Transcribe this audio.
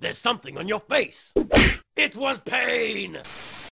There's something on your face. It was pain!